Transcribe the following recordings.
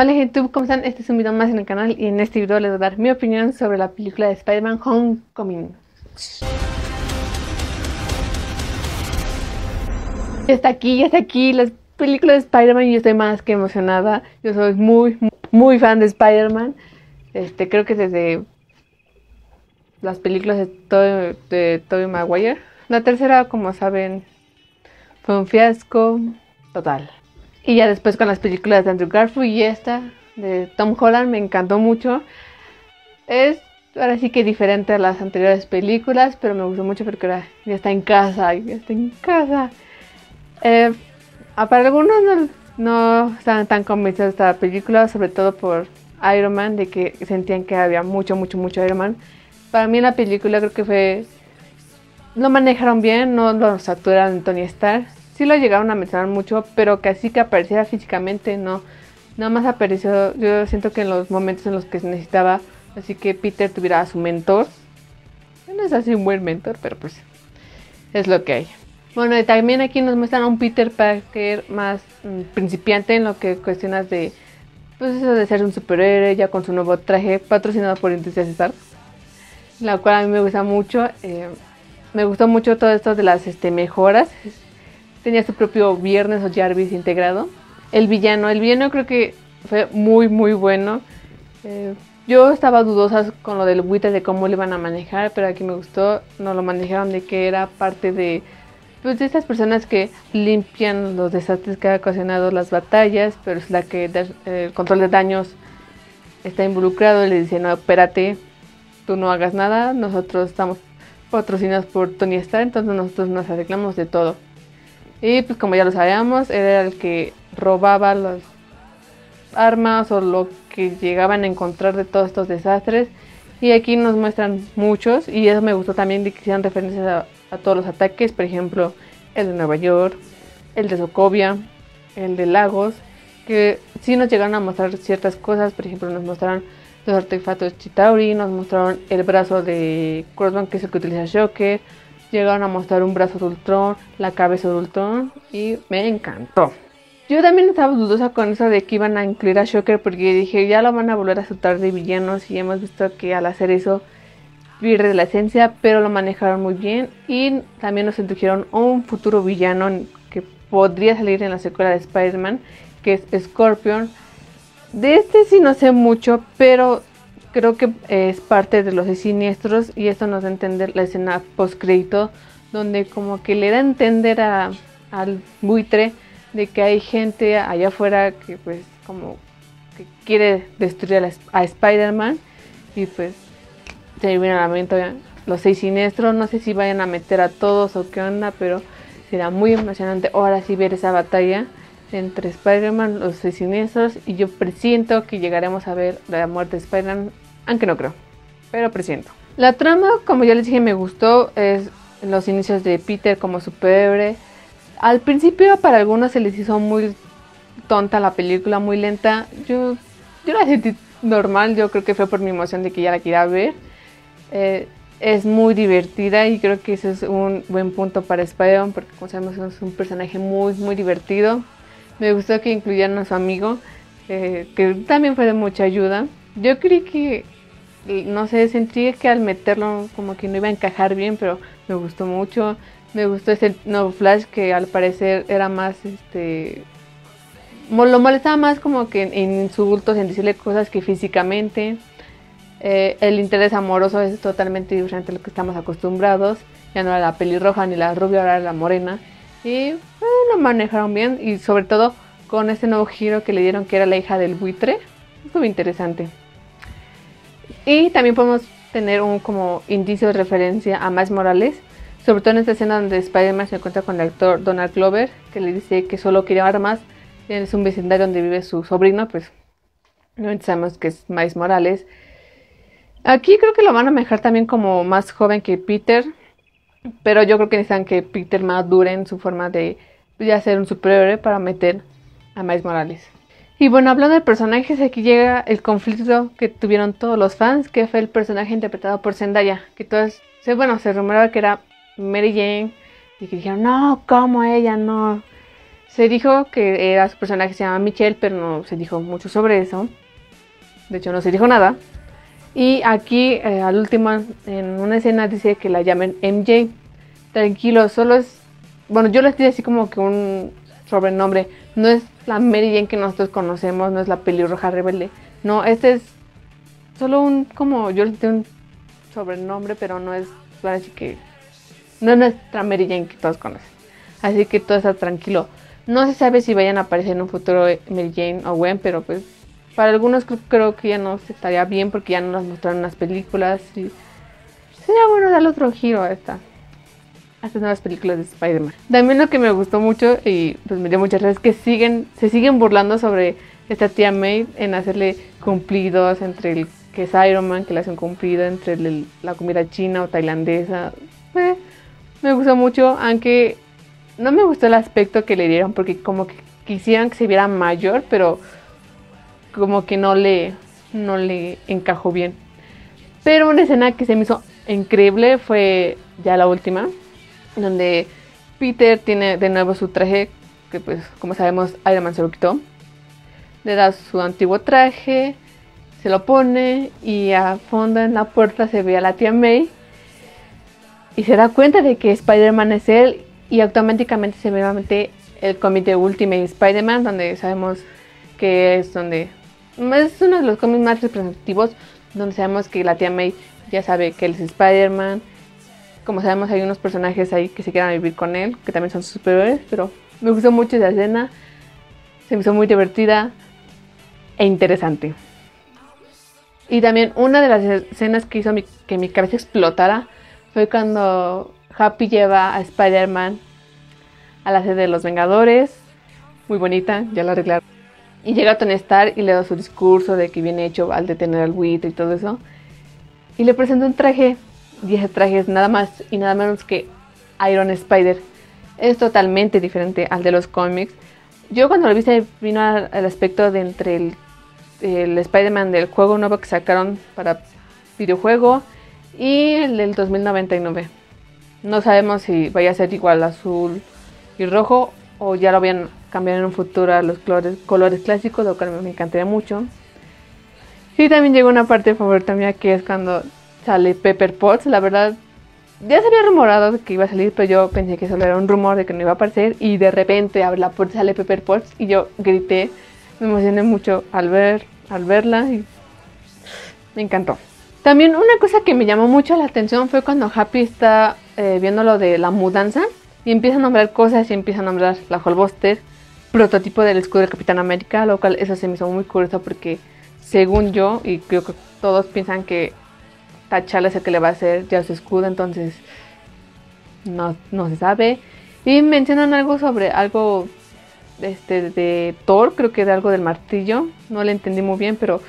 Hola YouTube, ¿cómo están? Este es un video más en el canal y en este video les voy a dar mi opinión sobre la película de Spider-Man Homecoming. Ya está aquí la película de Spider-Man y yo estoy más que emocionada. Yo soy muy fan de Spider-Man. Creo que desde las películas de Tobey Maguire. La tercera, como saben, fue un fiasco total. Y ya después con las películas de Andrew Garfield y esta de Tom Holland me encantó mucho. Es ahora sí que diferente a las anteriores películas, pero me gustó mucho porque ahora ya está en casa, para algunos no estaban tan convencidos de esta película, sobre todo por Iron Man, de que sentían que había mucho Iron Man. Para mí en la película creo que fue... lo manejaron bien, no lo saturaron Tony Stark. Sí lo llegaron a mencionar mucho, pero que así que apareciera físicamente, no. Nada más apareció, yo siento que en los momentos en los que se necesitaba, así que Peter tuviera a su mentor. No es así un buen mentor, pero pues es lo que hay. Bueno, y también aquí nos muestran a un Peter Parker más principiante en lo que cuestionas de, pues eso de ser un superhéroe, ya con su nuevo traje patrocinado por Industrias César, la cual a mí me gusta mucho. Me gustó mucho todo esto de las mejoras. Tenía su propio Viernes o Jarvis integrado. El villano creo que fue muy bueno. Yo estaba dudosa con lo del buitre de cómo lo iban a manejar, pero aquí me gustó. Nos lo manejaron de que era parte de, pues, de estas personas que limpian los desastres que ha ocasionado las batallas, pero es la que el control de daños está involucrado y le dice, no, espérate, tú no hagas nada, nosotros estamos patrocinados por Tony Stark, entonces nosotros nos arreglamos de todo. Y pues como ya lo sabíamos, era el que robaba las armas o lo que llegaban a encontrar de todos estos desastres. Y aquí nos muestran muchos y eso me gustó también, de que hicieran referencias a todos los ataques. Por ejemplo, el de Nueva York, el de Sokovia, el de Lagos, que sí nos llegaron a mostrar ciertas cosas. Por ejemplo, nos mostraron los artefactos Chitauri, nos mostraron el brazo de Crossbones, que es el que utiliza Shocker. Llegaron a mostrar un brazo de Ultron, la cabeza de Ultron, y me encantó. Yo también estaba dudosa con eso de que iban a incluir a Shocker, porque dije, ya lo van a volver a soltar de villanos y hemos visto que al hacer eso pierde la esencia, pero lo manejaron muy bien y también nos introdujeron a un futuro villano que podría salir en la secuela de Spider-Man, que es Scorpion. De este sí no sé mucho, pero... creo que es parte de los siniestros y esto nos da a entender la escena postcrédito, donde como que le da a entender al buitre de que hay gente allá afuera que pues como que quiere destruir a Spider-Man y pues se viene a la mente los 6 siniestros. No sé si vayan a meter a todos o qué onda, pero será muy emocionante ahora sí ver esa batalla entre Spider-Man, los 6 siniestros, y yo presiento que llegaremos a ver la muerte de Spider-Man, aunque no creo, pero presiento. La trama, como ya les dije, me gustó, es los inicios de Peter como superhéroe. Al principio para algunos se les hizo muy tonta la película, muy lenta. Yo la sentí normal, yo creo que fue por mi emoción de que ya la quería ver. Es muy divertida y creo que ese es un buen punto para Spider-Man, porque como sabemos es un personaje muy divertido. Me gustó que incluyeran a su amigo, que también fue de mucha ayuda. Yo creí que, no sé, sentí que al meterlo como que no iba a encajar bien, pero me gustó mucho. Me gustó ese nuevo Flash que al parecer era más, lo molestaba más como que en insultos, en decirle cosas que físicamente. El interés amoroso es totalmente diferente a lo que estamos acostumbrados. Ya no era la pelirroja ni la rubia, ahora era la morena. Y lo manejaron bien y sobre todo con este nuevo giro que le dieron, que era la hija del buitre. Estuvo interesante. Y también podemos tener un como indicio de referencia a Miles Morales, sobre todo en esta escena donde Spider-Man se encuentra con el actor Donald Glover, que le dice que solo quiere armas. Es un vecindario donde vive su sobrino, pues no sabemos que es Miles Morales. Aquí creo que lo van a manejar también como más joven que Peter, pero yo creo que necesitan que Peter madure en su forma de ya ser un superhéroe para meter a Miles Morales. Y bueno, hablando de personajes, aquí llega el conflicto que tuvieron todos los fans, que fue el personaje interpretado por Zendaya, que todos, bueno, se rumoraba que era Mary Jane, y que dijeron, no, ¿cómo ella? No. Se dijo que era su personaje, se llama Michelle, pero no se dijo mucho sobre eso. De hecho, no se dijo nada. Y aquí, al último, en una escena, dice que la llamen MJ. Tranquilo, solo es... Bueno, yo les di así como que un sobrenombre. No es la Mary Jane que nosotros conocemos, no es la pelirroja rebelde. No, este es solo un... como yo les di un sobrenombre, pero no es... Así que no es nuestra Mary Jane que todos conocen. Así que todo está tranquilo. No se sabe si vayan a aparecer en un futuro Mary Jane o Gwen, pero pues... Para algunos creo que ya no se estaría bien porque ya no las mostraron en las películas. Y sería bueno darle otro giro a estas nuevas películas de Spider-Man. También lo que me gustó mucho y pues me dio muchas gracias es que se siguen burlando sobre esta tía May en hacerle cumplidos entre el que es Iron Man, que le hacen cumplido, entre la comida china o tailandesa. Me gustó mucho, aunque no me gustó el aspecto que le dieron porque como que quisieran que se viera mayor, pero... como que no le encajó bien. Pero una escena que se me hizo increíble fue ya la última, donde Peter tiene de nuevo su traje, que pues como sabemos Iron Man se lo quitó. Le da su antiguo traje, se lo pone y a fondo en la puerta se ve a la tía May y se da cuenta de que Spider-Man es él y automáticamente se mete el cómic de Ultimate Spider-Man, donde sabemos que es donde es uno de los cómics más representativos, donde sabemos que la tía May ya sabe que él es Spider-Man. Como sabemos, hay unos personajes ahí que se quieran vivir con él, que también son sus superiores, pero me gustó mucho esa escena. Se me hizo muy divertida e interesante. Y también una de las escenas que hizo que mi cabeza explotara fue cuando Happy lleva a Spider-Man a la sede de Los Vengadores. Muy bonita, ya la arreglaron. Y llega Tony Stark y le da su discurso de que viene hecho al detener al buitre y todo eso. Y le presenta un traje. Y ese traje es nada más y nada menos que Iron Spider. Es totalmente diferente al de los cómics. Yo cuando lo vi se vino al aspecto de entre el Spider-Man del juego nuevo que sacaron para videojuego y el del 2099. No sabemos si vaya a ser igual azul y rojo o ya lo habían cambiado en un futuro a los colores clásicos, lo cual me encantaría mucho. Y también llegó una parte favorita mía, que es cuando sale Pepper Potts. La verdad, ya se había rumorado que iba a salir, pero yo pensé que solo era un rumor de que no iba a aparecer. Y de repente abre la puerta, sale Pepper Potts y yo grité. Me emocioné mucho al verla y me encantó. También una cosa que me llamó mucho la atención fue cuando Happy está viendo lo de la mudanza. Y empieza a nombrar cosas y empieza a nombrar la Hulkbuster, prototipo del escudo del Capitán América, lo cual eso se me hizo muy curioso porque según yo, y creo que todos piensan que T'Challa es el que le va a hacer ya su escudo, entonces no se sabe. Y mencionan algo sobre algo de Thor, creo que de algo del martillo, no lo entendí muy bien, pero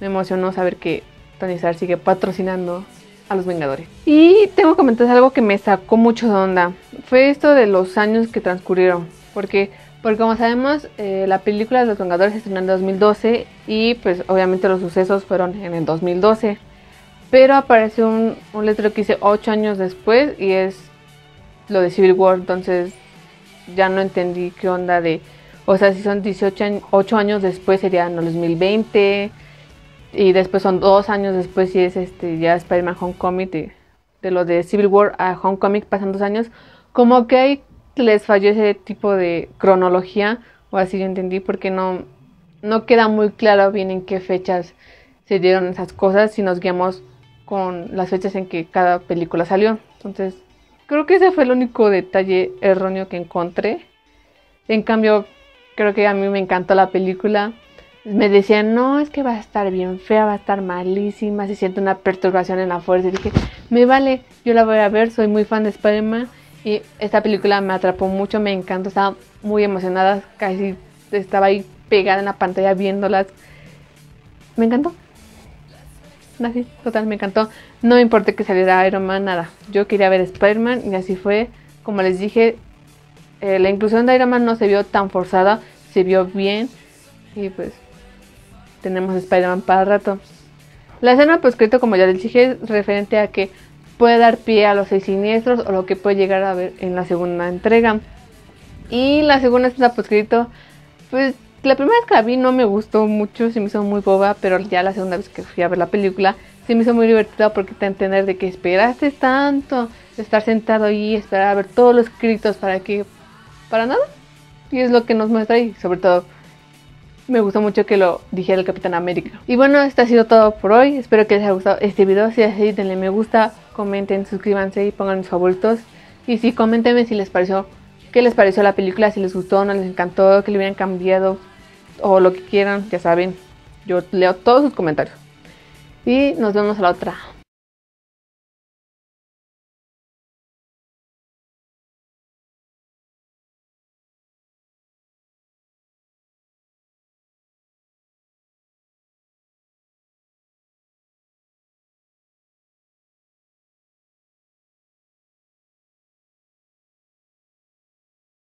me emocionó saber que Tony Stark sigue patrocinando a los Vengadores. Y tengo que comentar algo que me sacó mucho de onda. Fue esto de los años que transcurrieron. Porque como sabemos, la película de los Vengadores se estrenó en 2012. Y pues obviamente los sucesos fueron en el 2012. Pero apareció un letrero que dice 8 años después. Y es lo de Civil War. Entonces ya no entendí qué onda de... O sea, si son 8 años después serían los 2020... Y después son 2 años después y es ya Spider-Man Homecoming, de lo de Civil War a Homecoming pasan 2 años. Como que ahí les falló ese tipo de cronología, o así yo entendí, porque no queda muy claro bien en qué fechas se dieron esas cosas si nos guiamos con las fechas en que cada película salió. Entonces creo que ese fue el único detalle erróneo que encontré. En cambio, creo que a mí me encantó la película. Me decían, no, es que va a estar bien fea, va a estar malísima, se siente una perturbación en la fuerza. Y dije, me vale, yo la voy a ver, soy muy fan de Spider-Man. Y esta película me atrapó mucho, me encantó, estaba muy emocionada, casi estaba ahí pegada en la pantalla viéndolas. Me encantó. Así, total, me encantó. No me importa que saliera Iron Man, nada. Yo quería ver Spider-Man y así fue. Como les dije, la inclusión de Iron Man no se vio tan forzada, se vio bien y pues... tenemos Spider-Man para rato. La escena poscrito, como ya les dije, es referente a que puede dar pie a los 6 siniestros o lo que puede llegar a ver en la segunda entrega. Y la segunda escena poscrito, pues la primera vez que la vi no me gustó mucho, se me hizo muy boba, pero ya la segunda vez que fui a ver la película se me hizo muy divertida porque te entender de que esperaste tanto, estar sentado ahí, esperar a ver todos los créditos para que, para nada. Y es lo que nos muestra y sobre todo me gustó mucho que lo dijera el Capitán América. Y bueno, esto ha sido todo por hoy, espero que les haya gustado este video, si es así denle me gusta, comenten, suscríbanse y pongan mis favoritos. Y sí, coméntenme si les pareció, qué les pareció la película, si les gustó, no les encantó, que le hubieran cambiado o lo que quieran, ya saben, yo leo todos sus comentarios. Y nos vemos a la otra.